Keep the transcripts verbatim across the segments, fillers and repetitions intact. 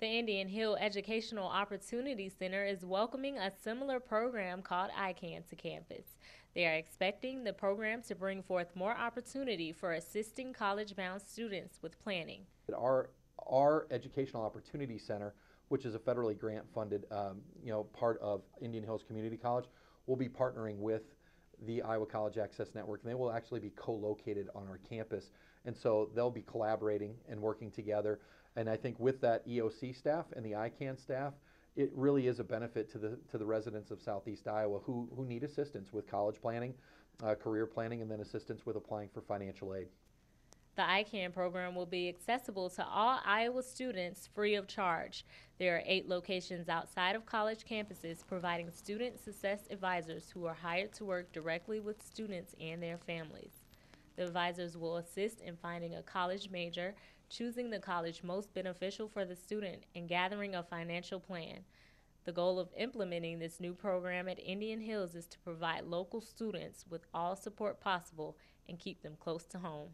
The Indian Hills Educational Opportunity Center is welcoming a similar program called I CAN to campus. They are expecting the program to bring forth more opportunity for assisting college-bound students with planning. Our, our Educational Opportunity Center, which is a federally grant-funded um, you know, part of Indian Hills Community College, will be partnering with the Iowa College Access Network, and they will actually be co-located on our campus. And so they'll be collaborating and working together. And I think with that E O C staff and the I CAN staff, it really is a benefit to the to the residents of Southeast Iowa who, who need assistance with college planning, uh, career planning, and then assistance with applying for financial aid. The I CAN program will be accessible to all Iowa students free of charge. There are eight locations outside of college campuses providing student success advisors who are hired to work directly with students and their families. The advisors will assist in finding a college major, choosing the college most beneficial for the student, and gathering a financial plan. The goal of implementing this new program at Indian Hills is to provide local students with all support possible and keep them close to home.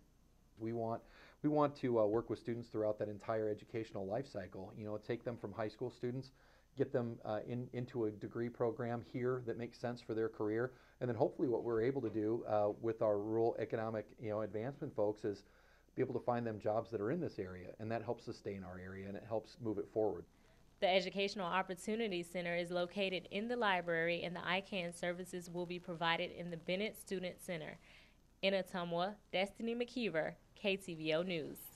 We want, we want to uh, work with students throughout that entire educational life cycle. You know, take them from high school students, get them uh, in, into a degree program here that makes sense for their career, and then hopefully what we're able to do uh, with our rural economic you know, advancement folks is be able to find them jobs that are in this area, and that helps sustain our area and it helps move it forward. The Educational Opportunity Center is located in the library, and the I CAN services will be provided in the Bennett Student Center. In Otumwa, Destiny McKeever, K T V O News.